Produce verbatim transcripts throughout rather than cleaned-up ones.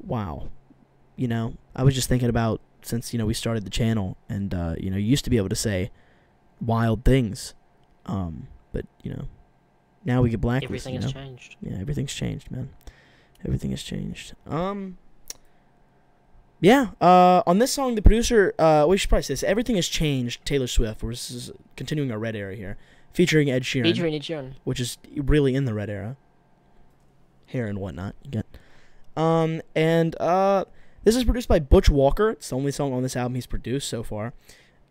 wow. You know, I was just thinking about, since, you know, we started the channel, and, uh, you know, you used to be able to say wild things, um, but, you know, now we get blacklisted. Everything you know? has changed. Yeah, everything's changed, man. Everything has changed. Um, yeah, uh, on this song, the producer, uh, we should probably say this, Everything Has Changed, Taylor Swift, we're this is continuing our Red era here, featuring Ed Sheeran. Featuring Ed Sheeran. Which is really in the Red era. Hair and whatnot, you get. Um, and, uh... This is produced by Butch Walker. It's the only song on this album he's produced so far,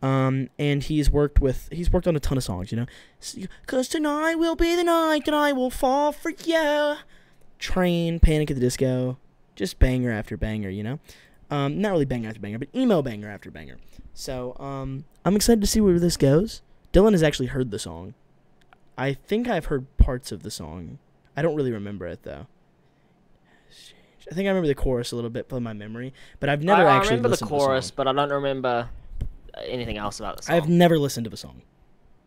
um, and he's worked with he's worked on a ton of songs. You know, "Cause Tonight Will Be the Night That I Will Fall for You," Train, Panic at the Disco, just banger after banger. You know, um, not really banger after banger, but emo banger after banger. So um, I'm excited to see where this goes. Dylan has actually heard the song. I think I've heard parts of the song. I don't really remember it though. I think I remember the chorus a little bit from my memory, but I've never I, actually I remember listened the chorus, to but I don't remember anything else about the song. I've never listened to the song.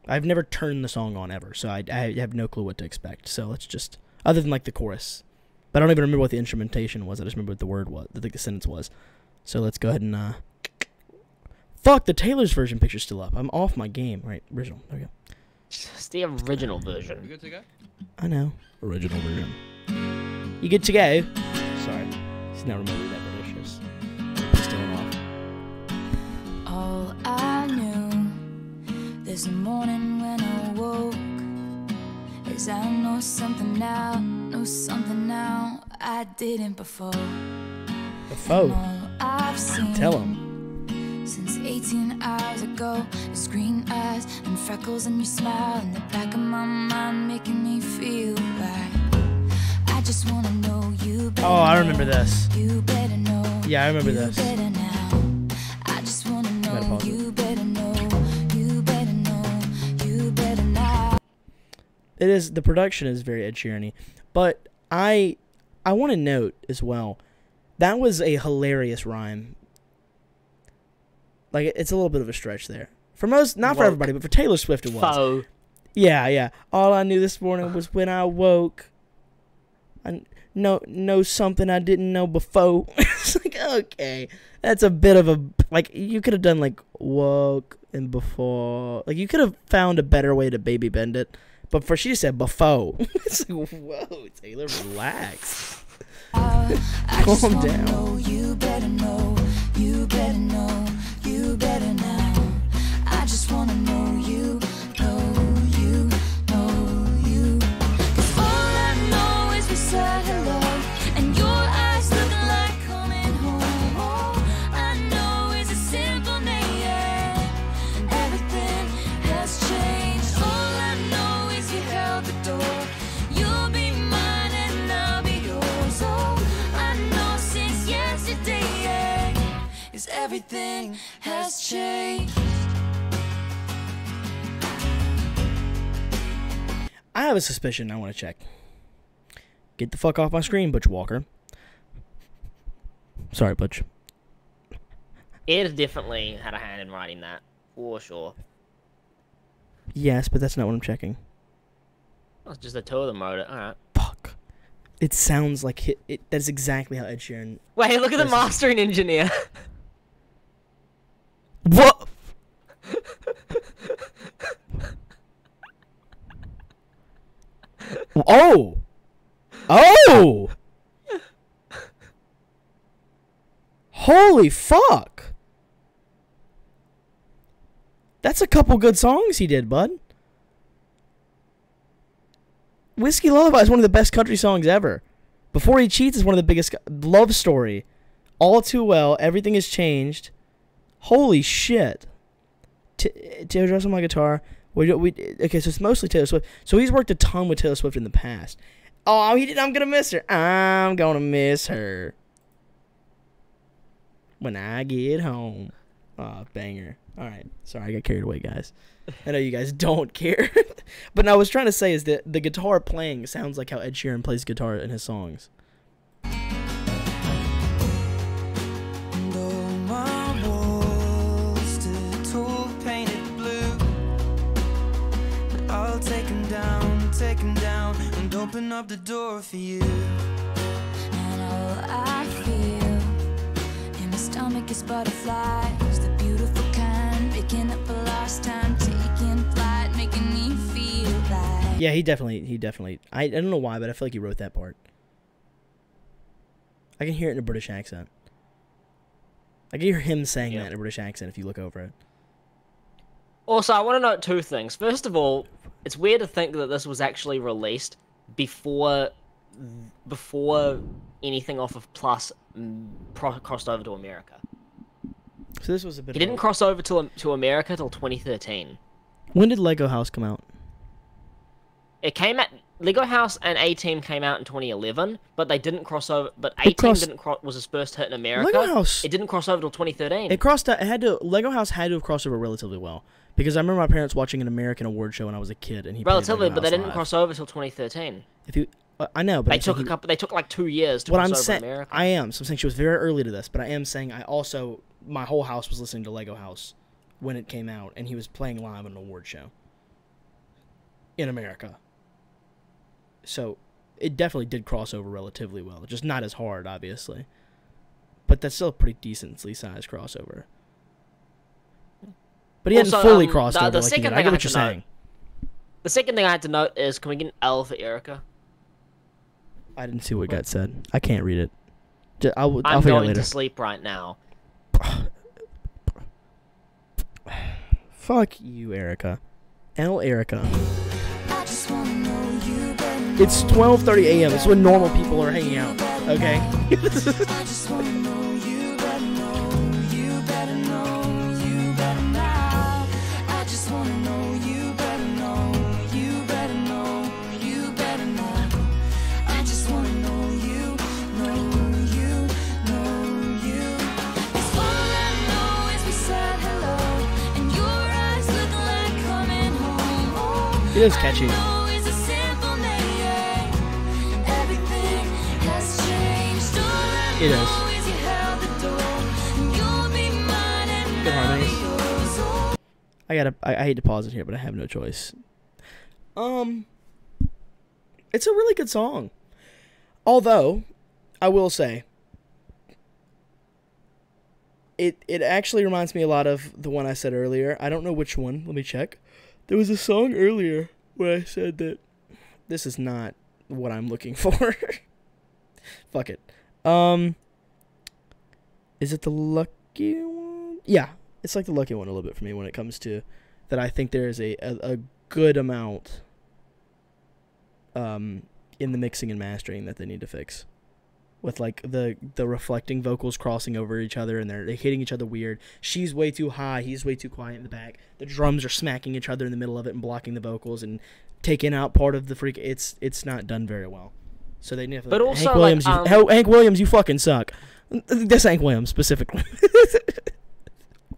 I've never turned the song on ever, so I, I have no clue what to expect. So let's just, other than like the chorus, but I don't even remember what the instrumentation was. I just remember what the word was, I think the sentence was. So let's go ahead and uh, fuck, the Taylor's Version picture's still up. I'm off my game, right? Original. There we go. It's the original version. You good to go? I know. Original version. You good to go? Sorry, he's not remembering that delicious. Still off. All I knew this morning when I woke is I know something now, know something now I didn't before. Before? I've seen. Tell him. Since eighteen hours ago, it's green eyes and freckles and your smile in the back of my mind making me feel right. I just wanna know you better. Oh, I remember this. You better know. Yeah, I remember this. I just wanna know you better know. You better know. You better know. It is, the production is very Ed Sheeran-y, but I I want to note as well, that was a hilarious rhyme. Like, it's a little bit of a stretch there. For most, not for everybody, but for Taylor Swift it was. Oh. Yeah, yeah. All I knew this morning was when I woke. I know, know something I didn't know before. It's like, okay, that's a bit of a, like, you could have done, like, woke and before. Like, you could have found a better way to baby bend it. But for, she said before. It's like, whoa, Taylor, relax. Uh, Calm down. Know, you better know, you better know, you better now. I just want to know you. Everything has changed. I have a suspicion. I want to check. Get the fuck off my screen, Butch Walker. Sorry, Butch. Ed definitely had a hand in writing that, for sure. Yes, but that's not what I'm checking. It's just the two of them wrote it. All right. Fuck. It sounds like it. it that's exactly how Ed Sheeran. Wait, look at the mastering engineer. What? Oh! Oh! Holy fuck! That's a couple good songs he did, bud. Whiskey Lullaby is one of the best country songs ever. Before He Cheats is one of the biggest. Love Story. All Too Well. Everything Has Changed. Holy shit! Teardrops on My Guitar. We we okay. So it's mostly Taylor Swift. So he's worked a ton with Taylor Swift in the past. Oh, he did. I'm gonna miss her. I'm gonna miss her when I get home. Oh, banger. All right. Sorry, I got carried away, guys. I know you guys don't care, but what I was trying to say is that the guitar playing sounds like how Ed Sheeran plays guitar in his songs. Take him down, take him down, and open up the door for you. And all I feel darkest butterflies, the beautiful kind, picking up a lost time, taking flight, making me feel like. Yeah, he definitely, he definitely, I, I don't know why, but I feel like he wrote that part. I can hear it in a British accent. I can hear him saying yeah. that in a British accent if you look over it. Also, I want to note two things. First of all, it's weird to think that this was actually released before before anything off of Plus crossed over to America. So this was a bit. He didn't old. cross over to to America till twenty thirteen. When did Lego House come out? It came at Lego House and A Team came out in twenty eleven, but they didn't cross over. But A Team crossed, didn't cross was his first hit in America. Lego House. It didn't cross over till twenty thirteen. It crossed. It had to. Lego House had to have crossed over relatively well. Because I remember my parents watching an American award show when I was a kid, and he relatively, but they didn't live. cross over till twenty thirteen. If you, uh, I know, but they I'm took a couple. They took like two years to what cross I'm over saying, America. I am. So I'm saying she was very early to this, but I am saying I also my whole house was listening to Lego House when it came out, and he was playing live on an award show in America. So it definitely did cross over relatively well, just not as hard, obviously, but that's still a pretty decently sized crossover. But he also, hadn't fully um, crossed the, over the like second you did. Thing I get what you're saying. Note. The second thing I had to note is, can we get an L for Erica? I didn't see what got said. I can't read it. Just, I'll, I'll I'm going it later. to sleep right now. Fuck you, Erica. L Erica. I just wanna know you better. It's twelve thirty A M It's when normal people are hanging out. Okay. I just wanna know you better know you better know. It is catchy. It is. Good harmonies. I gotta. I, I hate to pause it here, but I have no choice. Um, it's a really good song. Although, I will say, it it actually reminds me a lot of the one I said earlier. I don't know which one. Let me check. There was a song earlier where I said that this is not what I'm looking for. Fuck it. Um, is it the lucky one? Yeah, it's like the lucky one a little bit for me when it comes to that. I think there is a, a, a good amount um, in the mixing and mastering that they need to fix. With like the, the reflecting vocals crossing over each other, and they're, they're hitting each other weird. She's way too high, he's way too quiet in the back. The drums are smacking each other in the middle of it and blocking the vocals and taking out part of the freak. It's it's not done very well. So they never. But also, Hank Williams, like, um, you, Hank Williams, you fucking suck. That's Hank Williams specifically.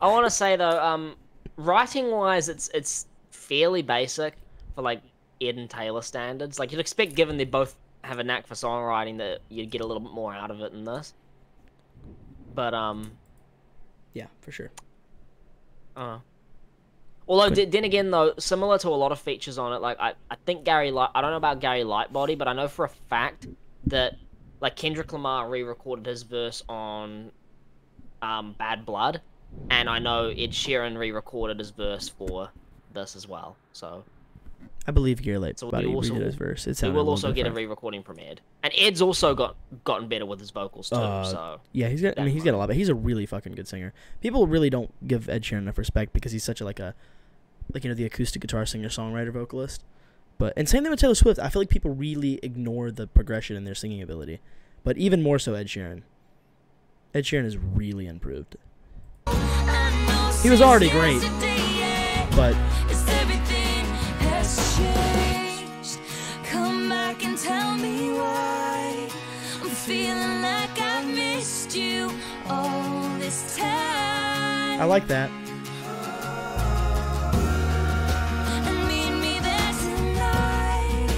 I want to say though, um, writing wise, it's it's fairly basic for like Ed and Taylor standards. Like you'd expect, given they both have a knack for songwriting, that you'd get a little bit more out of it than this. But, um... yeah, for sure. Uh, although, d then again, though, similar to a lot of features on it, like, I, I think Gary Light... I don't know about Gary Lightbody, but I know for a fact that, like, Kendrick Lamar re-recorded his verse on um, Bad Blood, and I know Ed Sheeran re-recorded his verse for this as well, so... I believe Gary Lightbody so redid his verse. It we will also get different. a re-recording from Ed, and Ed's also got gotten better with his vocals too. Uh, so yeah, he's got. I mean, he's got a lot. But he's a really fucking good singer. People really don't give Ed Sheeran enough respect because he's such a like a, like you know, the acoustic guitar singer, songwriter, vocalist. But and same thing with Taylor Swift. I feel like people really ignore the progression in their singing ability, but even more so Ed Sheeran. Ed Sheeran is really improved. He was already great, but. Tell me why I'm feeling like I've missed you all this time. I like that. And meet me there tonight.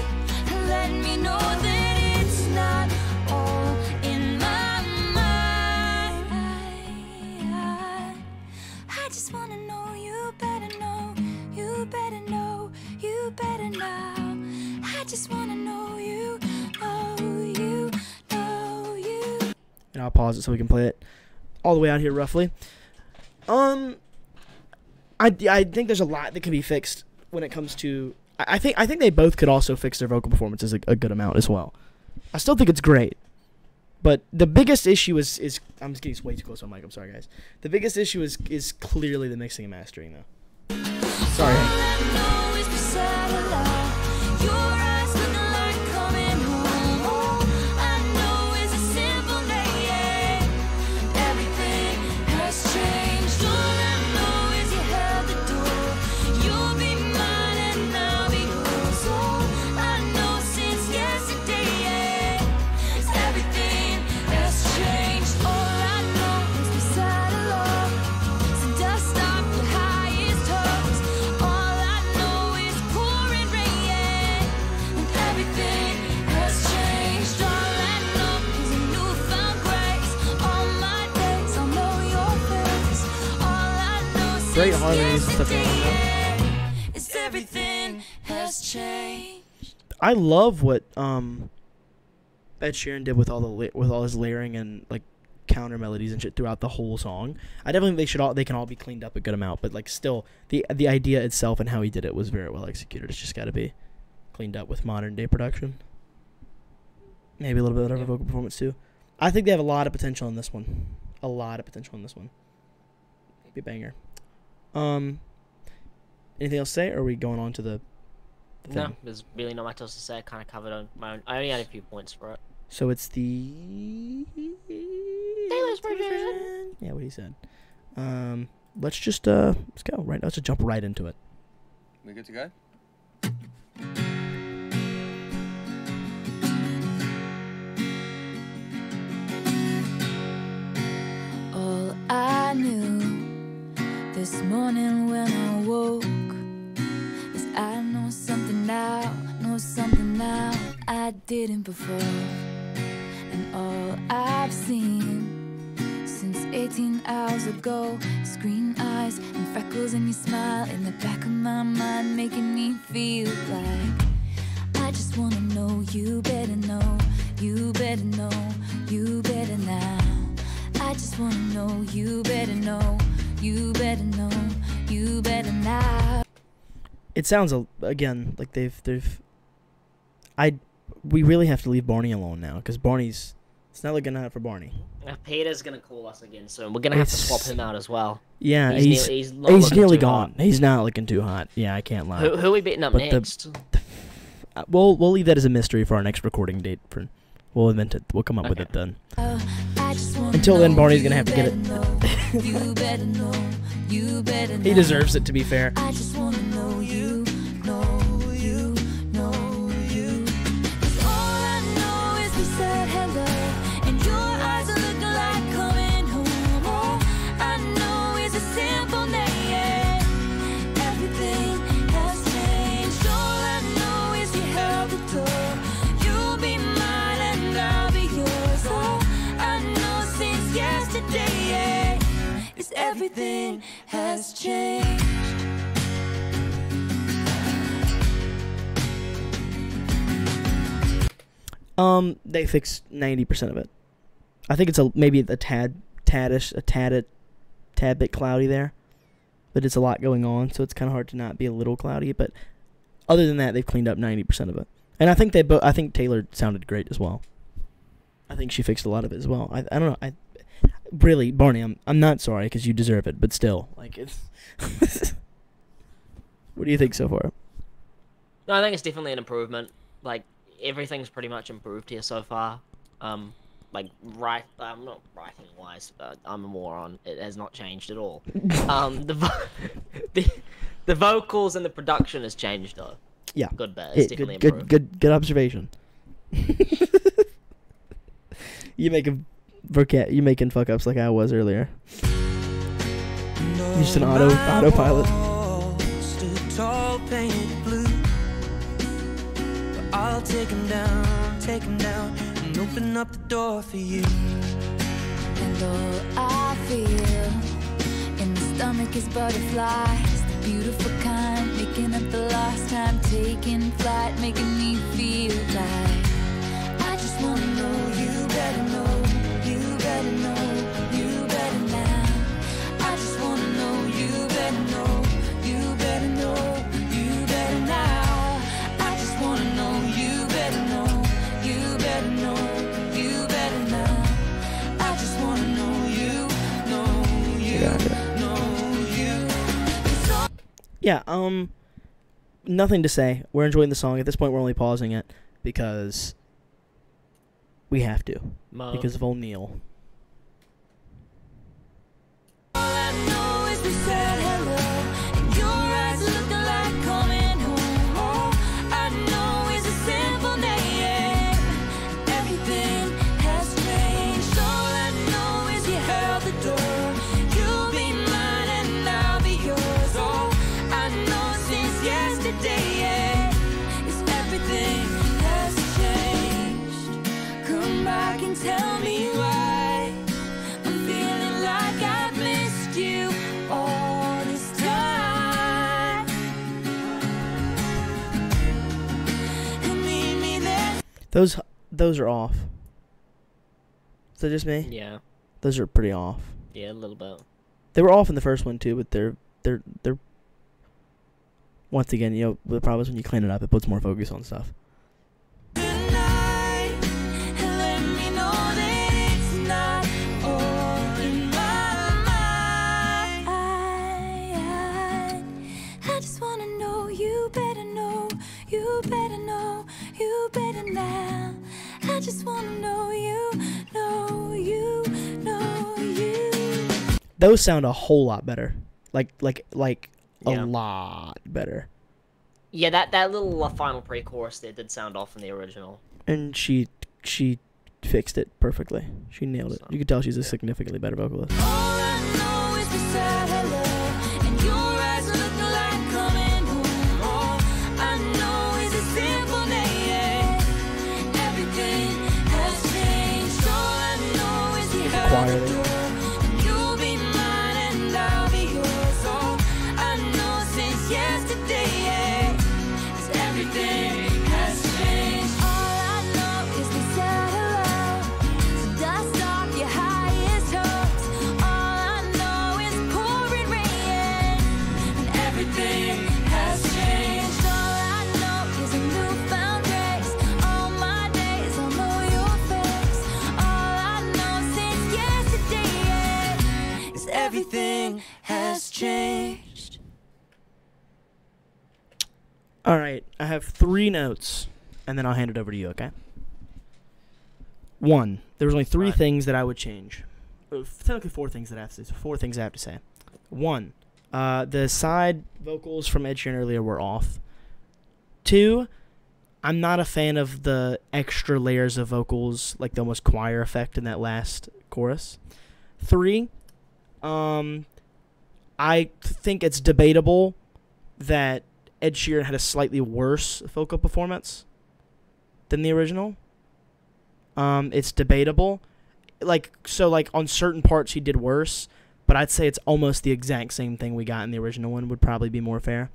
Let me know that it's not all in my mind. I, I, I just want to know you better know. You better know. You better now. I just want to know. And I'll pause it so we can play it. all the way out here roughly. Um, I, I think there's a lot that can be fixed when it comes to... I think I think they both could also fix their vocal performances a, a good amount as well. I still think it's great, but the biggest issue is is I'm just getting way too close to my mic. I'm sorry, guys. The biggest issue is is clearly the mixing and mastering, though. Sorry. Great harmonies and stuff going on now. It's everything has changed. I love what um, Ed Sheeran did with all the with all his layering and like counter melodies and shit throughout the whole song. I definitely think they should all they can all be cleaned up a good amount, but like still the the idea itself and how he did it was very well executed. It's just got to be cleaned up with modern day production. Maybe a little bit of a vocal performance too. I think they have a lot of potential in this one. A lot of potential in this one. Be a banger. Um, anything else to say, or are we going on to the, the thing? No, there's really not much else to say. I kind of covered on my own. I only had a few points for it. So it's the... Taylor's Version! Yeah, what he said. Um, let's just, uh, let's go. Right, let's just jump right into it. We good to go? All I knew this morning when I woke is I know something now, know something now I didn't before. And all I've seen since eighteen hours ago is green eyes and freckles and your smile in the back of my mind, making me feel like I just wanna know you better, know you better, know you better now. I just wanna know you better, know you better, know you better now. It sounds again like they've they've I we really have to leave Barney alone now, because Barney's it's not looking out for Barney. Uh, Peter's gonna call us again soon. We're gonna have it's, to swap him out as well. Yeah, he's he's, he's, he's nearly gone. Hot. He's not looking too hot. Yeah, I can't lie. Who, who are we beating up but next? The, the, uh, we'll we'll leave that as a mystery for our next recording date. For we'll invent it. We'll come up okay. with it then. Uh, Until then, Barney's gonna have to get it. Know. You better know, you better know. He deserves it, to be fair. I just wanna know you, know you, know you. 'Cause all I know is we said hello, and your eyes are looking like coming home. All I know is a simple name. Everything has changed. All I know is you held the door. You'll be mine and I'll be yours. All I know since yesterday. Everything has changed. Um, they fixed ninety percent of it. I think it's a maybe a tad, tadish, a tad, a tad bit cloudy there, but it's a lot going on, so it's kind of hard to not be a little cloudy. But other than that, they've cleaned up ninety percent of it, and I think they both. I think Taylor sounded great as well. I think she fixed a lot of it as well. I I don't know. I. Really, Barney, I'm I'm not sorry, because you deserve it, but still, like it's. What do you think so far? No, I think it's definitely an improvement. Like everything's pretty much improved here so far. Um, like right, I'm um, not writing wise. But I'm a moron. It has not changed at all. um, the, vo the the vocals and the production has changed though. Yeah, good bit. It's it, definitely good, improved. Good, good, good observation. You make a. Vercat, you making fuck ups like I was earlier. You're just an auto autopilot. I'll take him down, take him down, and open up the door for you. And all I feel in the stomach is butterflies, the beautiful kind, making up the lost time, taking flight, making me feel like I just wanna know you better know. You better know, you better yeah, um, nothing to say. We're enjoying the song. At this point, we're only pausing it because we have to. Mom. Because of old Neil. All I know is we said hello, and your eyes looked like coming home. All I know is a simple name. Everything has changed. All I know is you held the door. You'll be mine and I'll be yours. All I know since yesterday, yeah, is everything has changed. Come back and tell me why. Those those are off. Is that just me? Yeah. Those are pretty off. Yeah, a little bit. They were off in the first one too, but they're they're they're. Once again, you know, the problem is when you clean it up, it puts more focus on stuff. I just want to know you, know you, know you. Those sound a whole lot better. Like, like, like yeah. a lot better. Yeah, that, that little final pre-chorus there did sound off in the original. And she, she fixed it perfectly. She nailed it. So, you could tell she's a significantly better vocalist. All I know is we said hello, and your eyes look like coming home. All I know is a simple name. You'll be mine and I'll be yours. All I know since yesterday is everything has changed. All I know is we said hello, so dust off your highest hopes. All I know is pouring rain and everything has changed. All I know is a newfound grace. All my days I'll know your face. All I know since yesterday is everything has changed. All right, I have three notes, and then I'll hand it over to you, okay? One, there was only three right. things that I would change. Technically four things that I have to say. So four things I have to say. One, uh, the side vocals from Ed Sheeran earlier were off. Two, I'm not a fan of the extra layers of vocals, like the almost choir effect in that last chorus. Three, um, I think it's debatable that Ed Sheeran had a slightly worse vocal performance than the original. Um, it's debatable. Like, so, like, on certain parts he did worse, but I'd say it's almost the exact same thing we got in the original one would probably be more fair.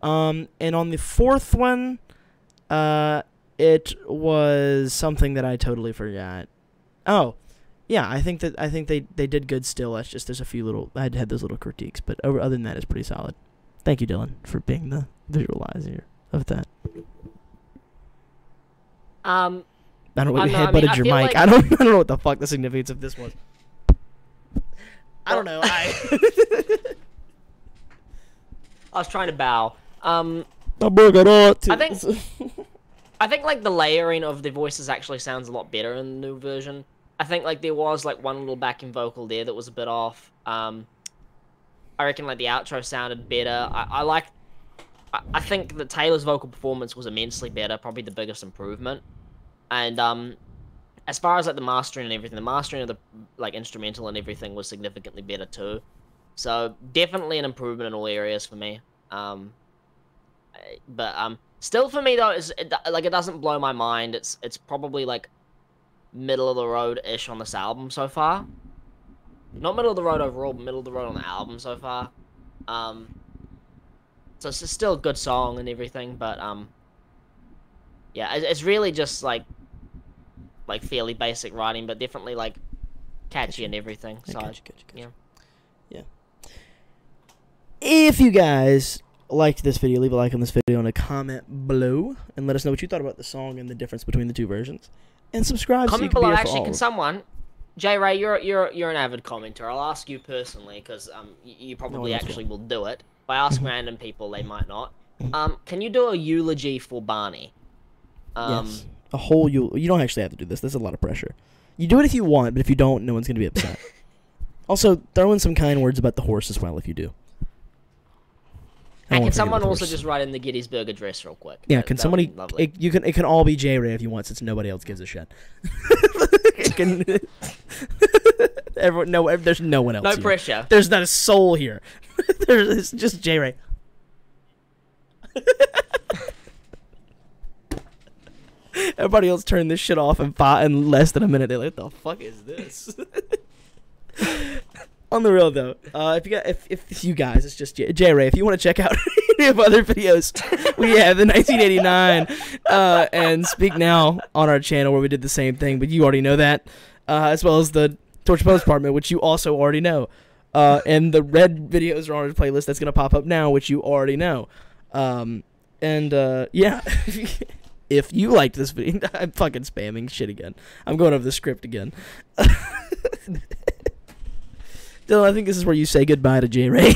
Um, and on the fourth one, uh, it was something that I totally forgot. Oh, yeah, I think that I think they, they did good still. That's just there's a few little I had had those little critiques, but over, other than that, it's pretty solid. Thank you, Dylan, for being the visualizer of that. Um, I don't know what you headbutted I mean, I your mic. Like I don't I don't know what the fuck the significance of this was. I don't know. I I was trying to bow. Um, I think I think like the layering of the voices actually sounds a lot better in the new version. I think, like, there was, like, one little backing vocal there that was a bit off. Um, I reckon, like, the outro sounded better. I, I like... I, I think that Taylor's vocal performance was immensely better, probably the biggest improvement. And, um, as far as, like, the mastering and everything, the mastering of the, like, instrumental and everything was significantly better, too. So, definitely an improvement in all areas for me. Um, but, um, still for me, though, it's, it, like, it doesn't blow my mind. It's, it's probably, like... middle of the road-ish on this album so far. Not middle of the road overall, but middle of the road on the album so far. Um, so it's still a good song and everything, but um, yeah, it's really just like like fairly basic writing, but definitely like catchy and everything. So yeah, catchy, catchy, catchy. yeah, yeah. If you guys liked this video, leave a like on this video and a comment below, and let us know what you thought about the song and the difference between the two versions. And subscribe. Comment so below. Actually, can someone, J Ray, you're you're you're an avid commenter. I'll ask you personally because um you, you probably no, actually will do it. By asking random people, they might not. Um, can you do a eulogy for Barney? Um, yes. A whole eulogy. You don't actually have to do this. This is a lot of pressure. You do it if you want, but if you don't, no one's going to be upset. Also, throw in some kind words about the horse as well if you do. And can someone also horse. just write in the Gettysburg Address real quick? Yeah, that, can that somebody... It, you can, it can all be J-Ray if you want, since nobody else gives a shit. It can... Everyone, no, there's no one else. No here. pressure. There's not a soul here. There's just J-Ray. Everybody else turned this shit off in five, in less than a minute. They're like, "What the fuck is this?" On the real though, uh, if you got, if if you guys, it's just J, J Ray. If you want to check out any of other videos, we have the nineteen eighty-nine uh, and Speak Now on our channel where we did the same thing, but you already know that, uh, as well as the Torch Post Department, which you also already know, uh, and the Red videos are on our playlist that's gonna pop up now, which you already know, um, and uh, yeah. If you liked this video, I'm fucking spamming shit again. I'm going over the script again. Dylan, I think this is where you say goodbye to J-Ray.